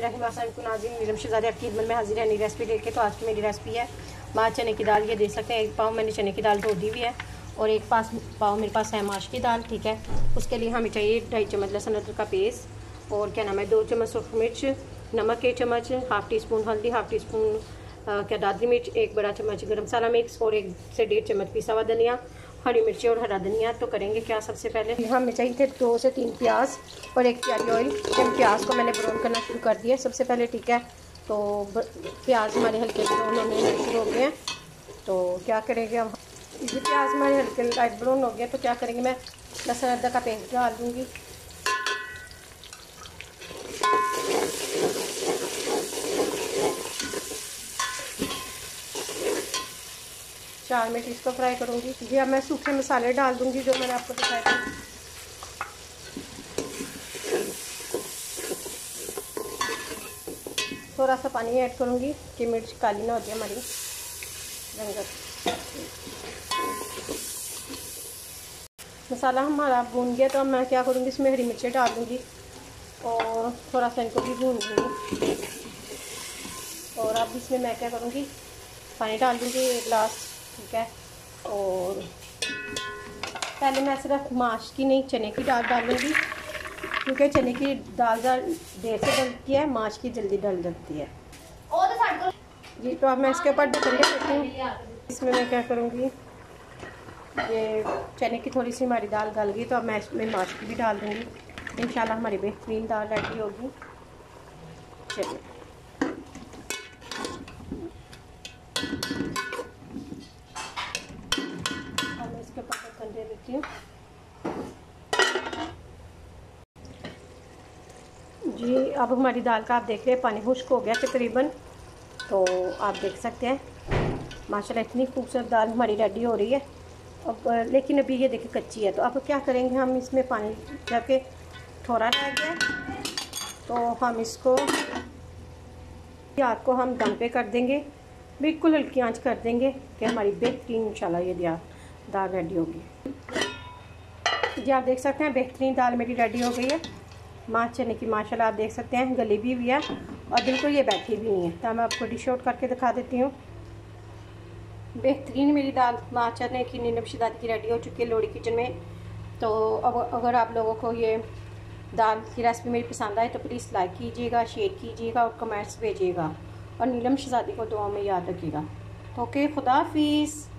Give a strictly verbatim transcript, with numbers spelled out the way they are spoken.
बिस्मिल्लाहिर्रहमानिर्रहीम। नाज़रीन, नीलम शहजादी आपकी खिदमत में हाजिर है नई रेसिपी लेके। तो आज की मेरी रेसिपी है माँ चने की दाल। ये देख सकते हैं, एक पाव मैंने चने की दाल धो दी हुई है और एक पास पाव मेरे पास है माश की दाल। ठीक है, उसके लिए हमें चाहिए ढाई चम्मच लहसुन अदरक का पेस्ट और क्या नाम है दो चम्मच सूखी मिर्च, नमक एक चम्मच, हाफ़ टी स्पून हल्दी, हाफ़ टी स्पून क्या दादरी मिर्च, एक बड़ा चम्मच गर्म मसाला मिक्स और एक से डेढ़ चम्मच पिसा हुआ धनिया, हरी मिर्ची और हरा धनिया। तो करेंगे क्या, सबसे पहले हमें चाहिए थे दो से तीन प्याज और एक प्याज ऑयल। प्याज को मैंने ब्राउन करना शुरू कर दिया सबसे पहले। ठीक है, तो प्याज हमारे हल्के ब्राउन होने शुरू हो गए हैं। तो क्या करेंगे हम, ये प्याज हमारे हल्के लाइट ब्राउन हो गया, तो क्या करेंगे, मैं लहसुन अदरक का पेस्ट डाल दूँगी। चार मिनट इसको फ्राई करूँगी। जी, अब मैं सूखे मसाले डाल दूँगी जो मैंने आपको दिखाया था। थोड़ा सा पानी ऐड करूँगी कि मिर्च काली ना हो जाए हमारी रंगत। मसाला हमारा भून गया, तो अब मैं क्या करूँगी, इसमें हरी मिर्चें डाल दूँगी और थोड़ा सा इनको भी भून दूँगी। और अब इसमें मैं क्या करूँगी, पानी डाल दूँगी एक गिलास। ठीक है, और पहले मैं सिर्फ माश की नहीं चने की दाल डालूंगी, क्योंकि चने की दाल देर से डलती है, माश की जल्दी डल जाती है जी। तो अब मैं इसके ऊपर ढक्कन देती हूँ। इसमें मैं क्या करूँगी, ये चने की थोड़ी सी हमारी दाल गल गई, तो अब मैं इसमें माश की भी डाल दूँगी। इंशाल्लाह हमारी बेहतरीन दाल रेडी होगी। चलिए, दे देती हूँ जी। अब हमारी दाल का आप देख रहे हैं पानी खुश्क हो गया तकरीबन। तो आप देख सकते हैं माशाल्लाह इतनी खूबसूरत दाल हमारी रेडी हो रही है। अब लेकिन अभी ये देखिए कच्ची है, तो अब क्या करेंगे हम, इसमें पानी जाके थोड़ा रह गया, तो हम इसको दियार को हम दम पे कर देंगे, बिल्कुल हल्की आंच कर देंगे कि हमारी बेहतरीन इंशाल्लाह ये दियार दाल रेडी होगी जी। आप देख सकते हैं बेहतरीन दाल मेरी रेडी हो गई है। माँ चने की माशाल्लाह आप देख सकते हैं गली भी हुई है और बिल्कुल ये बैठी भी नहीं है। तो मैं आपको डिश आउट करके दिखा देती हूँ। बेहतरीन मेरी दाल माँ चने की नीलम शहजादी की रेडी हो चुकी है लाहौरी किचन में। तो अब अगर आप लोगों को ये दाल की रेसिपी मेरी पसंद आए तो प्लीज़ लाइक कीजिएगा, शेयर कीजिएगा और कमेंट्स भेजिएगा। और नीलम शहजादी को दुआ में याद रखिएगा। तो ओके, खुदा हाफिज़।